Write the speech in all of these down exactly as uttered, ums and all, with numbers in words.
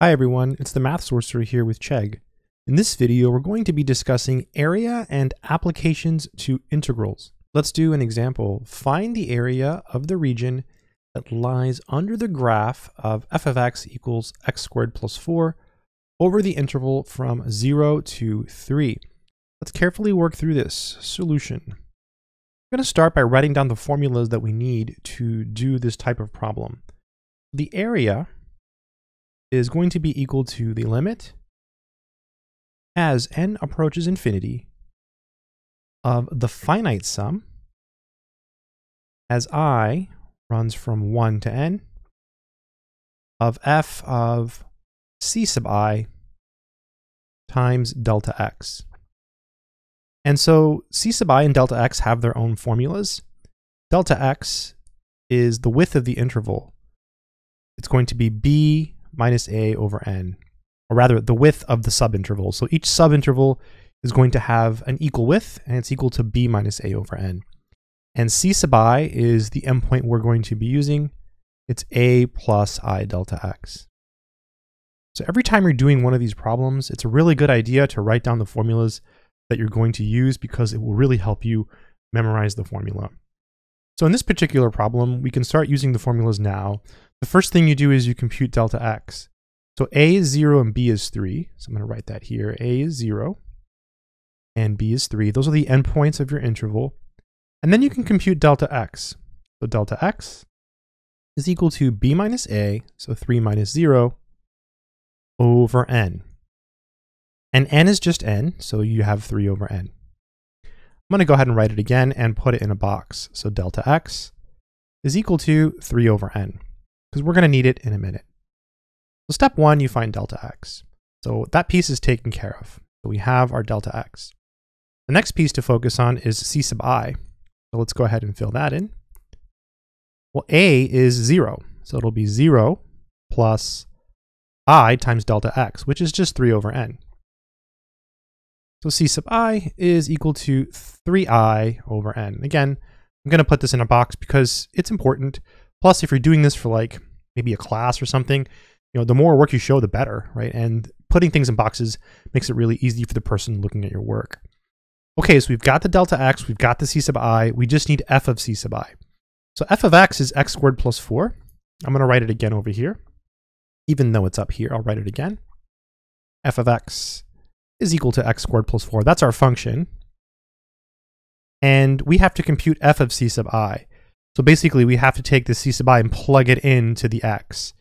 Hi everyone, it's the Math Sorcerer here with Chegg. In this video, we're going to be discussing area and applications to integrals. Let's do an example. Find the area of the region that lies under the graph of f of x equals x squared plus four over the interval from zero to three. Let's carefully work through this solution. I'm going to start by writing down the formulas that we need to do this type of problem. The area is going to be equal to the limit as n approaches infinity of the finite sum as I runs from one to n of f of c sub I times delta x. And so c sub I and delta x have their own formulas. Delta x is the width of the interval. It's going to be b minus a over n, or rather the width of the subinterval. So each subinterval is going to have an equal width, and it's equal to b minus a over n. And c sub I is the endpoint we're going to be using. It's a plus I delta x. So every time you're doing one of these problems, it's a really good idea to write down the formulas that you're going to use because it will really help you memorize the formula. So in this particular problem, we can start using the formulas now. The first thing you do is you compute delta x. So a is zero and b is three. So I'm going to write that here. A is zero and b is three. Those are the endpoints of your interval. And then you can compute delta x. So delta x is equal to b minus a, so three minus zero, over n. And n is just n, so you have three over n. I'm going to go ahead and write it again and put it in a box. So delta x is equal to three over n, because we're going to need it in a minute. So step one, you find delta x. So that piece is taken care of. So we have our delta x. The next piece to focus on is c sub I. So let's go ahead and fill that in. Well, a is zero. So it'll be zero plus I times delta x, which is just three over n. So c sub I is equal to three i over n. Again, I'm going to put this in a box because it's important. Plus, if you're doing this for like maybe a class or something, you know, the more work you show, the better, right? And putting things in boxes makes it really easy for the person looking at your work. Okay, so we've got the delta x, we've got the c sub I, we just need f of c sub I. So f of x is x squared plus four. I'm going to write it again over here. Even though it's up here, I'll write it again. F of x is equal to x squared plus four. That's our function. And we have to compute f of c sub I. So basically we have to take the c sub I and plug it into the x.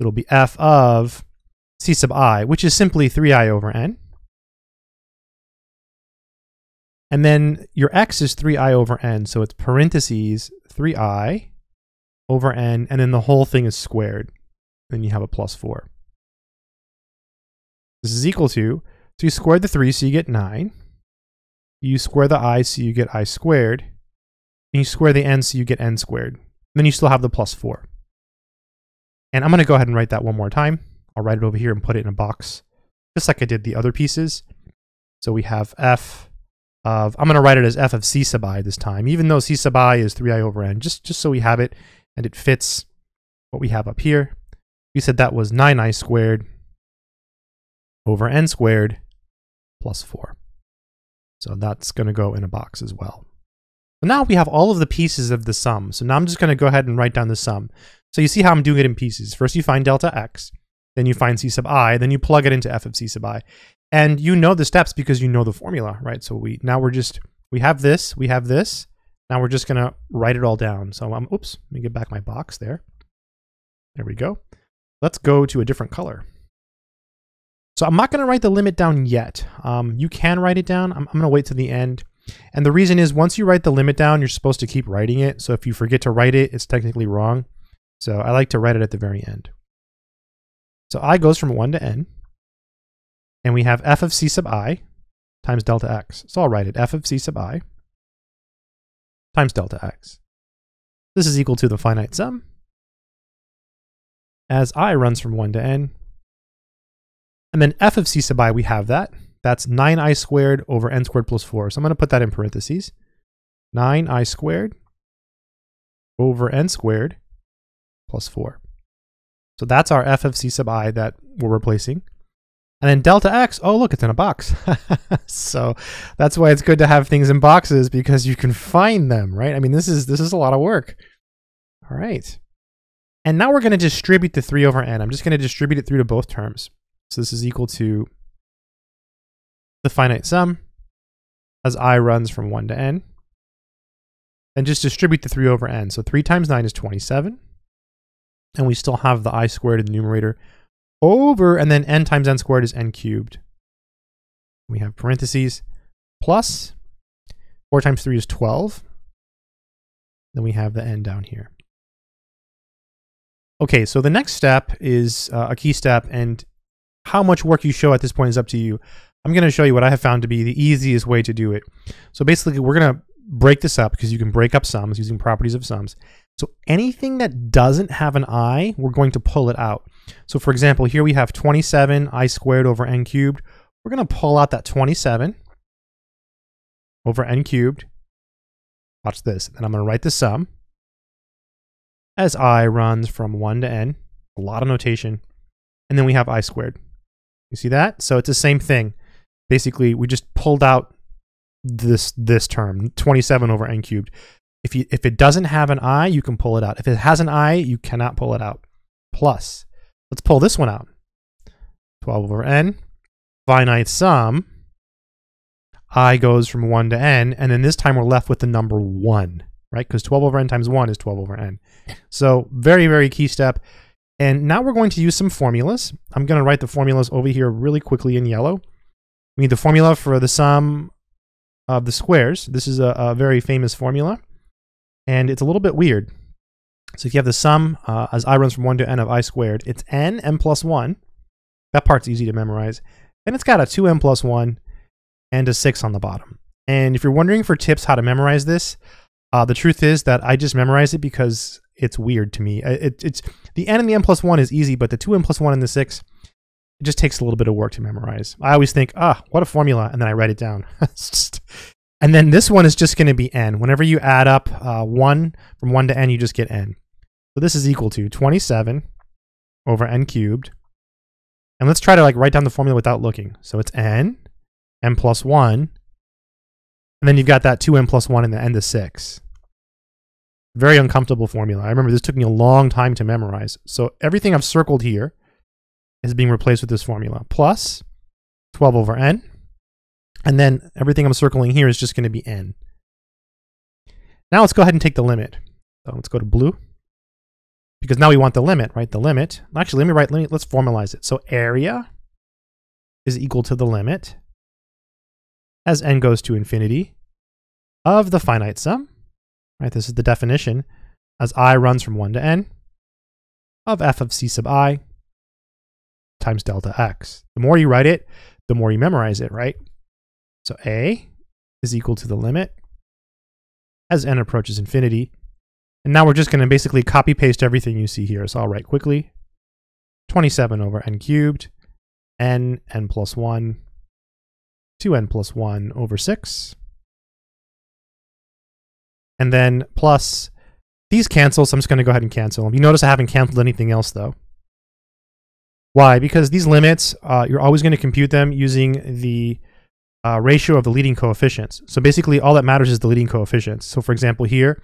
It'll be f of c sub I, which is simply three i over n. And then your x is three i over n. So it's parentheses three i over n. And then the whole thing is squared. Then you have a plus four. This is equal to, so you square the three, so you get nine. You square the I, so you get I squared. And you square the n, so you get n squared. And then you still have the plus four. And I'm going to go ahead and write that one more time. I'll write it over here and put it in a box, just like I did the other pieces. So we have f of, I'm going to write it as f of c sub I this time, even though c sub I is three i over n, just, just so we have it, and it fits what we have up here. We said that was nine i squared over n squared plus four. So that's going to go in a box as well. So now we have all of the pieces of the sum. So now I'm just going to go ahead and write down the sum. So you see how I'm doing it in pieces. First you find delta x, then you find c sub I, then you plug it into f of c sub I. And you know the steps because you know the formula, right? So we now we're just, we have this, we have this. Now we're just going to write it all down. So I'm, oops, let me get back my box there. There we go. Let's go to a different color. So I'm not going to write the limit down yet. Um, you can write it down. I'm, I'm going to wait to the end. And the reason is once you write the limit down, you're supposed to keep writing it. So if you forget to write it, it's technically wrong. So I like to write it at the very end. So I goes from one to n. And we have f of c sub I times delta x. So I'll write it f of c sub I times delta x. This is equal to the finite sum as I runs from one to n. And then f of c sub I, we have that. That's nine i squared over n squared plus four. So I'm going to put that in parentheses. nine i squared over n squared plus four. So that's our f of c sub I that we're replacing. And then delta x, oh look, it's in a box. So that's why it's good to have things in boxes, because you can find them, right? I mean, this is, this is a lot of work. All right. And now we're going to distribute the three over n. I'm just going to distribute it through to both terms. So this is equal to the finite sum as I runs from one to n. And just distribute the three over n. So three times nine is twenty-seven. And we still have the I squared in the numerator over, and then n times n squared is n cubed. We have parentheses plus four times three is twelve. Then we have the n down here. Okay, so the next step is uh, a key step, and how much work you show at this point is up to you. I'm going to show you what I have found to be the easiest way to do it. So basically, we're going to break this up, because you can break up sums using properties of sums. So anything that doesn't have an I, we're going to pull it out. So for example, here we have twenty-seven I squared over n cubed. We're going to pull out that twenty-seven over n cubed. Watch this. Then I'm going to write the sum as I runs from one to n. A lot of notation. And then we have I squared. You see that? So it's the same thing. Basically, we just pulled out this this term, twenty-seven over n cubed. If you if it doesn't have an I, you can pull it out. If it has an I, you cannot pull it out. Plus, let's pull this one out. twelve over n, finite sum, I goes from one to n, and then this time we're left with the number one, right? Because twelve over n times one is twelve over n. So very, very key step. And now we're going to use some formulas. I'm going to write the formulas over here really quickly in yellow. We need the formula for the sum of the squares. This is a, a very famous formula, and it's a little bit weird. So if you have the sum uh, as I runs from one to n of I squared, it's n, n plus one. That part's easy to memorize. And it's got a two n plus one and a six on the bottom. And if you're wondering for tips how to memorize this, uh, the truth is that I just memorized it because it's weird to me. It, it's the n and the n plus one is easy, but the two n plus one and the six, it just takes a little bit of work to memorize. I always think, ah, what a formula, and then I write it down. And then this one is just going to be n. Whenever you add up uh, one from one to n, you just get n. So this is equal to twenty-seven over n cubed. And let's try to like write down the formula without looking. So it's n, n plus one, and then you've got that two n plus one and the n to six. Very uncomfortable formula. I remember this took me a long time to memorize. So everything I've circled here is being replaced with this formula. Plus twelve over n. And then everything I'm circling here is just going to be n. Now let's go ahead and take the limit. So let's go to blue, because now we want the limit, right? The limit. Actually, let me write, let me, let's formalize it. So area is equal to the limit as n goes to infinity of the finite sum, right? This is the definition as I runs from one to n of f of c sub I times delta x. The more you write it, the more you memorize it, right? So a is equal to the limit as n approaches infinity. And now we're just going to basically copy paste everything you see here. So I'll write quickly. twenty-seven over n cubed, n, n plus one, two n plus one over six. And then plus, these cancel, so I'm just going to go ahead and cancel. You notice I haven't canceled anything else though. Why? Because these limits, uh, you're always going to compute them using the Uh, ratio of the leading coefficients. So basically all that matters is the leading coefficients. So for example here,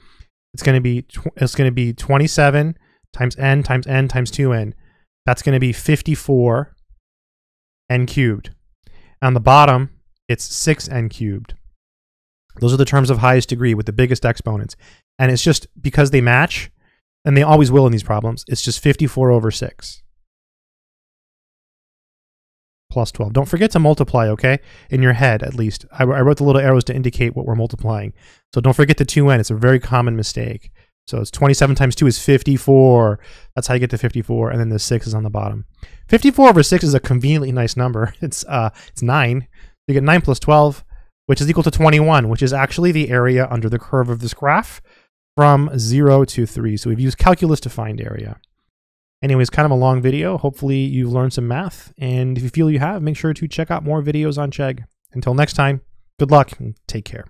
it's going to be it's going to be twenty-seven times n times n times two n. That's going to be fifty-four n cubed. On the bottom, it's six n cubed. Those are the terms of highest degree with the biggest exponents. And it's just because they match, and they always will in these problems, it's just fifty-four over six. Plus twelve. Don't forget to multiply, okay? In your head, at least. I, I wrote the little arrows to indicate what we're multiplying. So don't forget the two n. It's a very common mistake. So it's twenty-seven times two is fifty-four. That's how you get to fifty-four. And then the six is on the bottom. fifty-four over six is a conveniently nice number. It's, uh, it's nine. You get nine plus twelve, which is equal to twenty-one, which is actually the area under the curve of this graph from zero to three. So we've used calculus to find area. Anyways, kind of a long video. Hopefully you've learned some math, and if you feel you have, make sure to check out more videos on Chegg. Until next time, good luck and take care.